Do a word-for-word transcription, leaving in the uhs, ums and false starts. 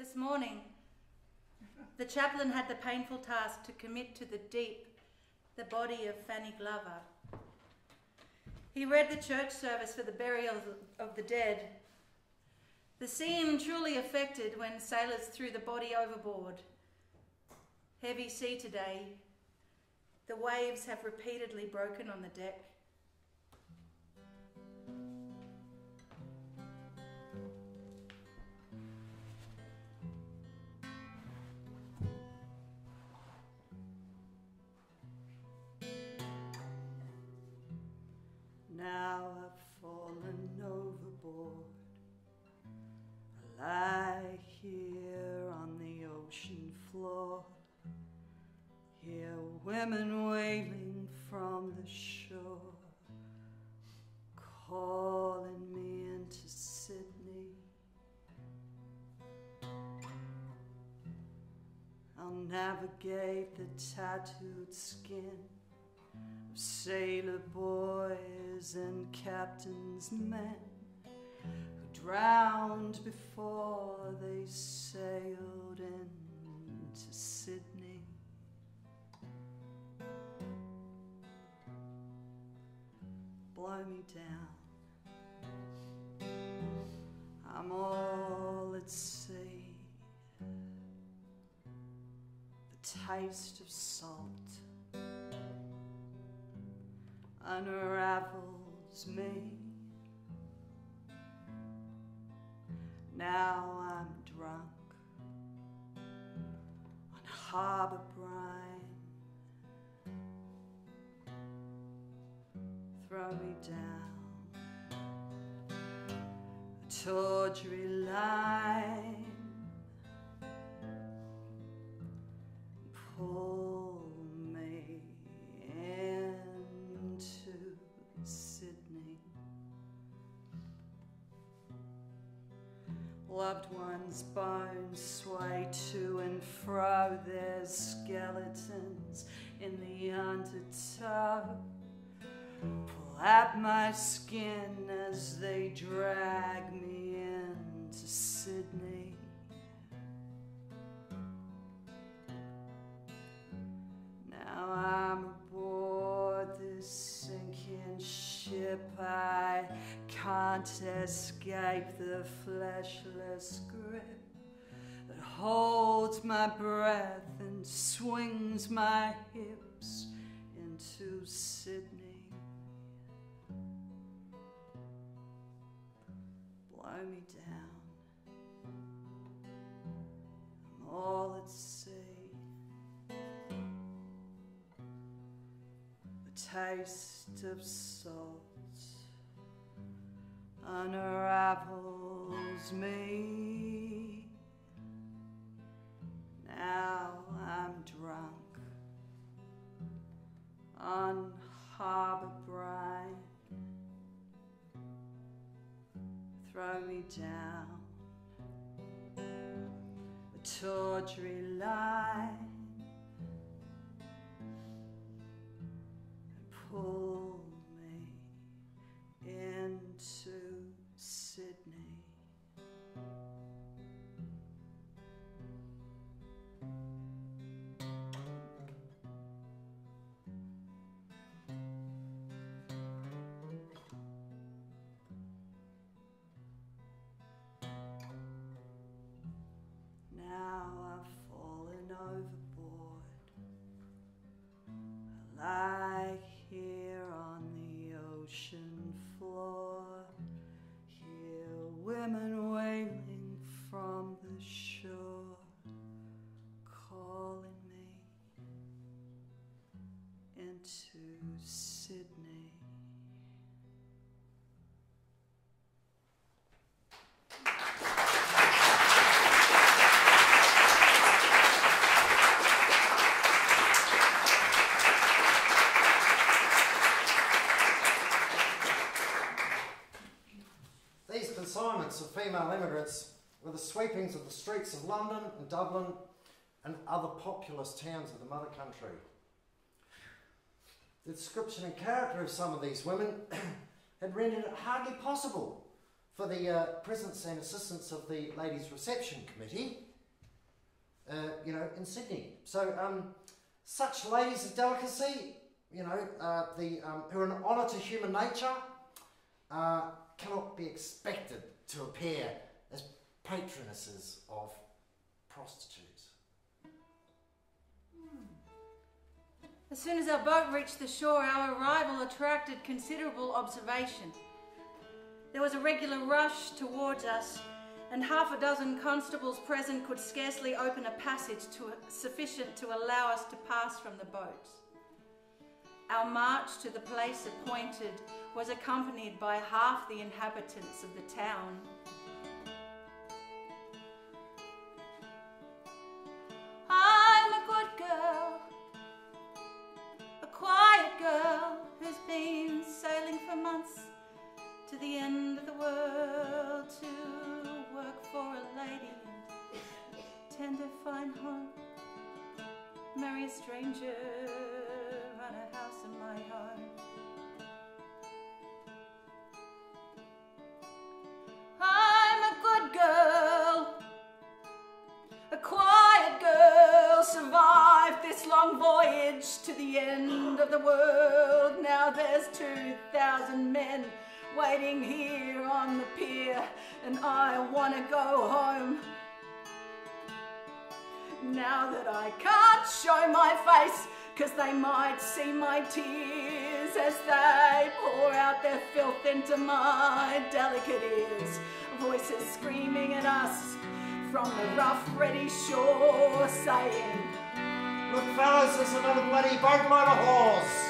This morning, the chaplain had the painful task to commit to the deep the body of Fanny Glover. He read the church service for the burial of the dead. The scene truly affected when sailors threw the body overboard. Heavy sea today. The waves have repeatedly broken on the deck. Now I've fallen overboard, I lie here on the ocean floor, hear women wailing from the shore, calling me into Sydney. I'll navigate the tattooed skin of sailor boys and captain's men who drowned before they sailed into Sydney. Blow me down, I'm all at sea. The taste of salt unravels me. Now I'm drunk on harbour brine. Throw me down a tawdry line, pull loved ones' bones sway to and fro, their skeletons in the undertow pull at my skin as they drag me into Sydney. Now I'm aboard this sinking ship, I can't escape the fleshless grip that holds my breath and swings my hips into Sydney. Blow me down, I'm all at sea. The taste of salt unravels me. Now I'm drunk on harbour brine. Throw me down a tawdry line and pull me into Sydney. Now I've fallen overboard, I lie here on the ocean floor, women wailing from the shore, calling me into Sydney. Consignments of female immigrants were the sweepings of the streets of London and Dublin and other populous towns of the mother country. The description and character of some of these women had rendered it hardly possible for the uh, presence and assistance of the Ladies' Reception Committee uh, you know, in Sydney. So um, such ladies of delicacy, you know, uh, the, um, who are an honour to human nature, uh, cannot be expected to appear as patronesses of prostitutes. As soon as our boat reached the shore, our arrival attracted considerable observation. There was a regular rush towards us, and half a dozen constables present could scarcely open a passage to, sufficient to allow us to pass from the boats. Our march to the place appointed was accompanied by half the inhabitants of the town. I'm a good girl, a quiet girl who's been sailing for months to the end of the world to work for a lady and tend a fine home, marry a stranger, run a house of my own. I'm a good girl, a quiet girl, survived this long voyage to the end of the world. Now there's two thousand men waiting here on the pier, and I want to go home. Now that I can't show my face, because they might see my tears as they pour out their filth into my delicate ears. Voices screaming at us from the rough, ready shore, saying, "Look fellas, there's another bloody boatload of whores."